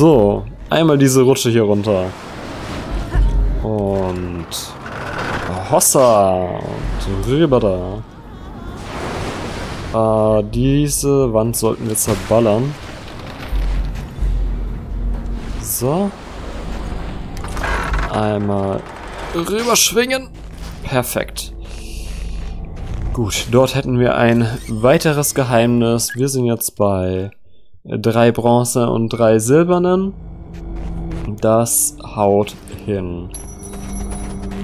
So, einmal diese Rutsche hier runter. Und Hossa! Und rüber da. Diese Wand sollten wir zerballern. So. Einmal rüberschwingen. Perfekt. Gut, dort hätten wir ein weiteres Geheimnis. Wir sind jetzt bei 3 Bronze und 3 Silbernen. Das haut hin.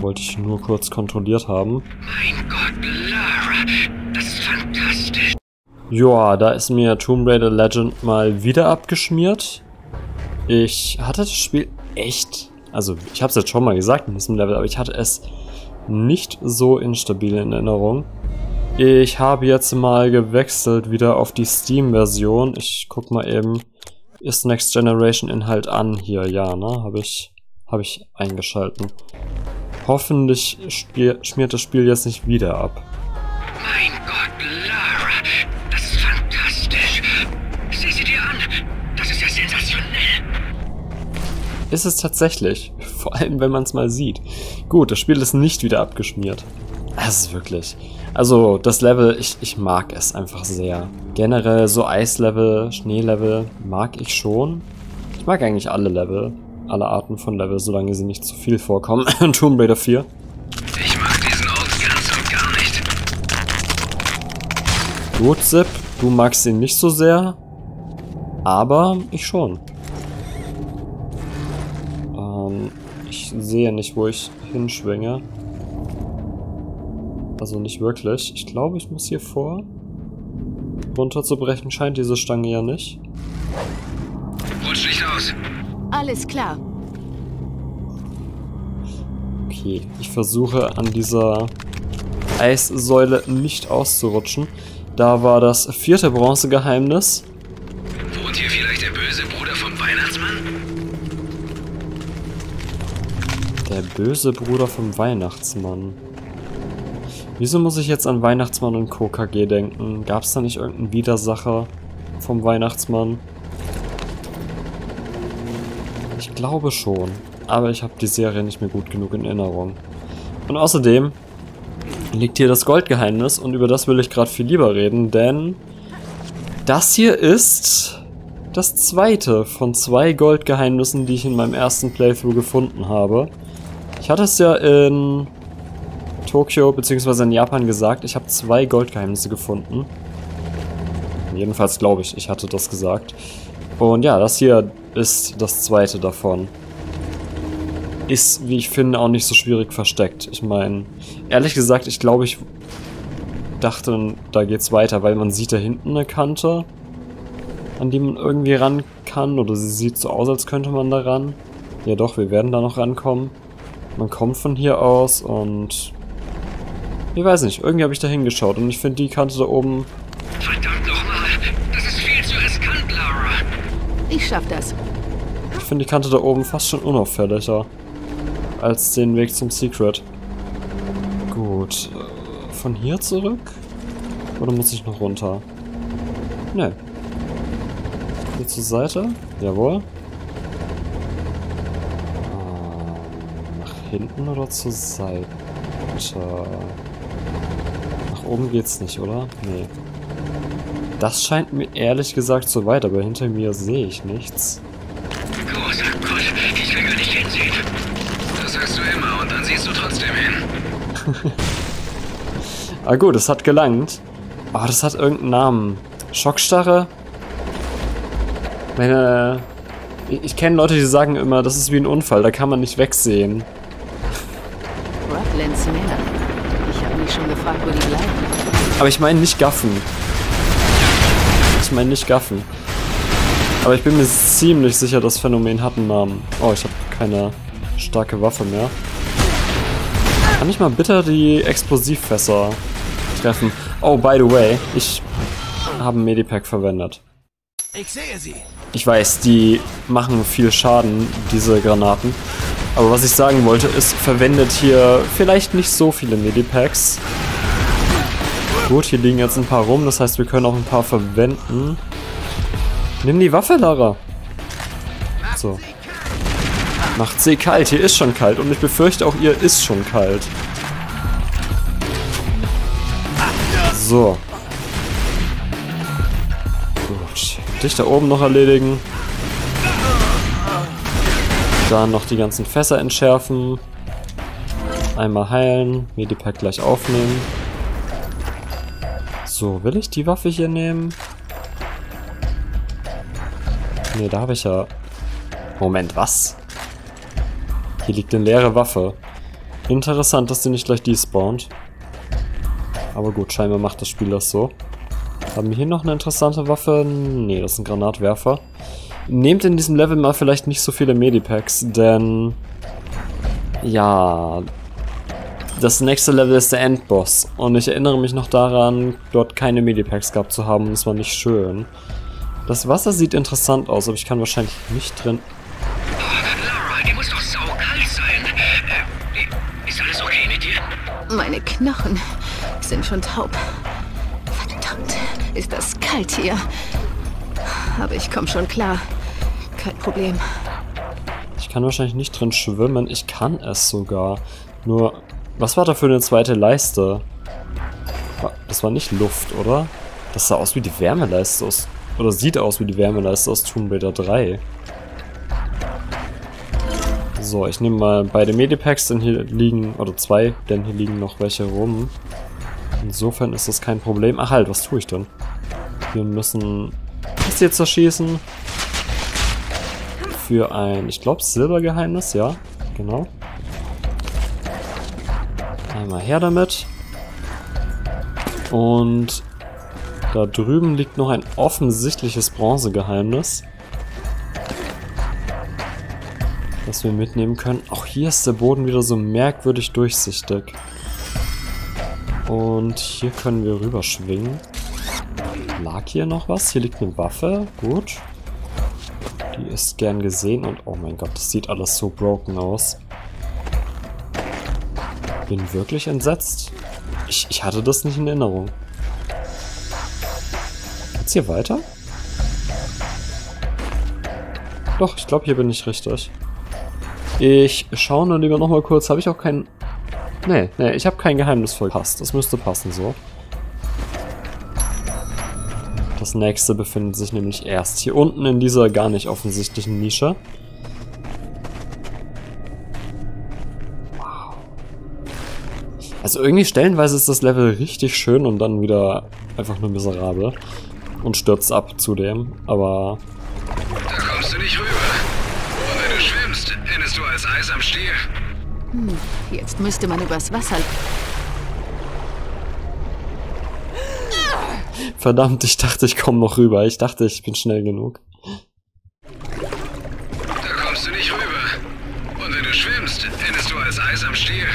Wollte ich nur kurz kontrolliert haben. Mein Gott, Lara, das ist fantastisch. Joa, da ist mir Tomb Raider Legend mal wieder abgeschmiert. Ich hatte das Spiel echt... Also, ich habe es jetzt schon mal gesagt in diesem Level, aber ich hatte es nicht so instabil in Erinnerung. Ich habe jetzt mal gewechselt wieder auf die Steam-Version. Ich guck mal eben, ist Next Generation Inhalt an hier? Ja, ne? Habe ich eingeschalten. Hoffentlich schmiert das Spiel jetzt nicht wieder ab. Mein Gott, Lara, das ist fantastisch. Sieh sie dir an. Das ist ja sensationell. Ist es tatsächlich. Vor allem, wenn man es mal sieht. Gut, das Spiel ist nicht wieder abgeschmiert. Das ist wirklich... Also, das Level, ich mag es einfach sehr. Generell so Eislevel, Schneelevel mag ich schon. Ich mag eigentlich alle Level. Alle Arten von Level, solange sie nicht zu viel vorkommen. Tomb Raider 4. Ich mag diesen Ort ganz und gar nicht. Gut, Zip, du magst ihn nicht so sehr. Aber ich schon. Ich sehe nicht, wo ich hinschwinge. Also nicht wirklich. Ich glaube, ich muss hier vor. Runterzubrechen scheint diese Stange ja nicht. Rutsch nicht aus. Alles klar. Okay, ich versuche an dieser Eissäule nicht auszurutschen. Da war das 4. Bronzegeheimnis. Wohnt hier vielleicht der böse Bruder vom Weihnachtsmann? Der böse Bruder vom Weihnachtsmann. Wieso muss ich jetzt an Weihnachtsmann und Co. KG denken? Gab es da nicht irgendeinen Widersacher vom Weihnachtsmann? Ich glaube schon, aber ich habe die Serie nicht mehr gut genug in Erinnerung. Und außerdem liegt hier das Goldgeheimnis und über das will ich gerade viel lieber reden, denn das hier ist das 2. von 2 Goldgeheimnissen, die ich in meinem ersten Playthrough gefunden habe. Ich hatte es ja in... Tokio bzw. in Japan gesagt, ich habe 2 Goldgeheimnisse gefunden. Jedenfalls glaube ich, ich hatte das gesagt. Und ja, das hier ist das 2. davon. Ist, wie ich finde, auch nicht so schwierig versteckt. Ich meine, ehrlich gesagt, ich glaube, ich dachte, da geht's weiter, weil man sieht da hinten eine Kante, an die man irgendwie ran kann. Oder sie sieht so aus, als könnte man da ran. Ja doch, wir werden da noch rankommen. Man kommt von hier aus und... Ich weiß nicht, irgendwie habe ich da hingeschaut und ich finde die Kante da oben... Verdammt nochmal, das ist viel zu riskant, Lara. Ich schaff das. Ich finde die Kante da oben fast schon unauffälliger als den Weg zum Secret. Gut, von hier zurück? Oder muss ich noch runter? Ne. Hier zur Seite? Jawohl. Nach hinten oder zur Seite? Oben geht's nicht, oder? Nee. Das scheint mir ehrlich gesagt so weit, aber hinter mir sehe ich nichts. Großer Gott, ich will gar nicht hinsehen. Das sagst du immer und dann siehst du trotzdem hin. Ah gut, es hat gelangt. Aber das hat irgendeinen Namen. Schockstarre? Meine... Ich kenne Leute, die sagen immer, das ist wie ein Unfall, da kann man nicht wegsehen. Rufflands Männer. Ich habe mich schon gefragt, wo die bleiben. Aber ich meine nicht Gaffen. Ich meine nicht Gaffen. Aber ich bin mir ziemlich sicher, das Phänomen hat einen Namen. Oh, ich habe keine starke Waffe mehr. Kann ich mal bitte die Explosivfässer treffen? Oh, by the way, ich habe ein Medipack verwendet. Ich sehe sie. Ich weiß, die machen viel Schaden, diese Granaten. Aber was ich sagen wollte, ist, verwendet hier vielleicht nicht so viele Medipacks. Gut, hier liegen jetzt ein paar rum, das heißt, wir können auch ein paar verwenden. Nimm die Waffe, Lara. gemacht, so. Macht See kalt, hier ist schon kalt und ich befürchte auch, ihr ist schon kalt. So. Gut. Dich da oben noch erledigen. Dann noch die ganzen Fässer entschärfen. Einmal heilen. Medipack gleich aufnehmen. So, will ich die Waffe hier nehmen? Ne, da habe ich ja... Moment, was? Hier liegt eine leere Waffe. Interessant, dass sie nicht gleich despawnt. Aber gut, scheinbar macht das Spiel das so. Haben wir hier noch eine interessante Waffe? Ne, das ist ein Granatwerfer. Nehmt in diesem Level mal vielleicht nicht so viele Medipacks, denn... Ja... Das nächste Level ist der Endboss. Und ich erinnere mich noch daran, dort keine Medipacks gehabt zu haben. Das war nicht schön. Das Wasser sieht interessant aus, aber ich kann wahrscheinlich nicht drin... Lara, dir muss doch saukalt sein. Ist alles okay mit dir? Meine Knochen sind schon taub. Verdammt, ist das kalt hier. Aber ich komme schon klar. Kein Problem. Ich kann wahrscheinlich nicht drin schwimmen. Ich kann es sogar. Nur... Was war da für eine zweite Leiste? Das war nicht Luft, oder? Das sah aus wie die Wärmeleiste aus... Oder sieht aus wie die Wärmeleiste aus Tomb Raider 3. So, ich nehme mal beide Medipacks, denn hier liegen... Oder zwei, denn hier liegen noch welche rum. Insofern ist das kein Problem. Ach halt, was tue ich denn? Wir müssen... Das jetzt zerschießen. Für ein... Ich glaube, Silbergeheimnis, ja. Genau. Einmal her damit. Und da drüben liegt noch ein offensichtliches Bronzegeheimnis, das wir mitnehmen können. Auch hier ist der Boden wieder so merkwürdig durchsichtig. Und hier können wir rüberschwingen. Lag hier noch was? Hier liegt eine Waffe. Gut. Die ist gern gesehen und oh mein Gott, das sieht alles so broken aus. Bin wirklich entsetzt. Ich hatte das nicht in Erinnerung. Geht's hier weiter? Doch, ich glaube, hier bin ich richtig. Ich schaue nur lieber nochmal kurz. Habe ich auch kein... Nee, ich habe kein Geheimnis verpasst. Das müsste passen so. Das nächste befindet sich nämlich erst hier unten in dieser gar nicht offensichtlichen Nische. Also irgendwie stellenweise ist das Level richtig schön und dann wieder einfach nur miserabel. Und stürzt ab zudem, aber... Da kommst du nicht rüber. Und wenn du schwimmst, endest du als Eis am Stiel. Hm, jetzt müsste man übers Wasser... Verdammt, ich dachte, ich komme noch rüber. Ich dachte, ich bin schnell genug. Da kommst du nicht rüber. Und wenn du schwimmst, endest du als Eis am Stiel.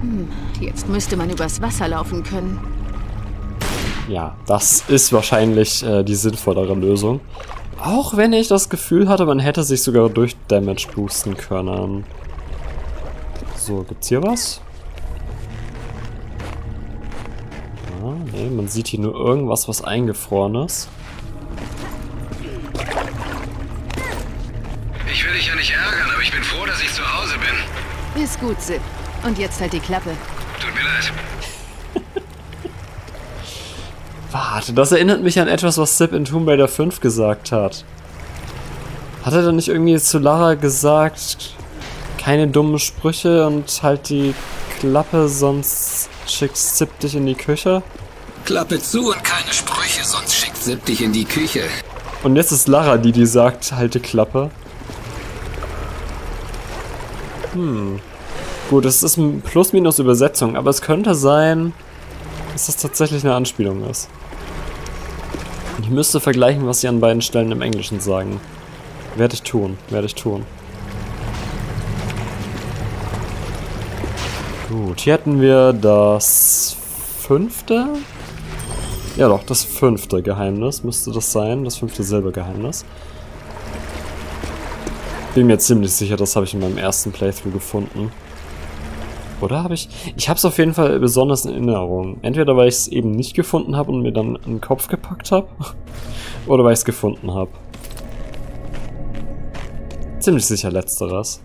Hm, jetzt müsste man übers Wasser laufen können. Ja, das ist wahrscheinlich die sinnvollere Lösung. Auch wenn ich das Gefühl hatte, man hätte sich sogar durch Damage boosten können. So, gibt's hier was? Ah, nee, man sieht hier nur irgendwas, was eingefroren ist. Ich will dich ja nicht ärgern, aber ich bin froh, dass ich zu Hause bin. Ist gut, Sid. Und jetzt halt die Klappe. Tut mir leid. Warte, das erinnert mich an etwas, was Zip in Tomb Raider 5 gesagt hat. Hat er dann nicht irgendwie zu Lara gesagt, keine dummen Sprüche und halt die Klappe, sonst schickt Zip dich in die Küche? Klappe zu und keine Sprüche, sonst schickt Zip dich in die Küche. Und jetzt ist Lara die, die sagt, halt die Klappe. Hm. Gut, das ist ein Plus-Minus-Übersetzung, aber es könnte sein, dass das tatsächlich eine Anspielung ist. Ich müsste vergleichen, was sie an beiden Stellen im Englischen sagen. Werde ich tun. Gut, hier hätten wir das fünfte? Ja doch, das fünfte Geheimnis müsste das sein, das fünfte Silbergeheimnis. Bin mir ziemlich sicher, das habe ich in meinem ersten Playthrough gefunden. Oder habe ich... Ich habe es auf jeden Fall besonders in Erinnerung. Entweder weil ich es eben nicht gefunden habe und mir dann in den Kopf gepackt habe. Oder weil ich es gefunden habe. Ziemlich sicher letzteres.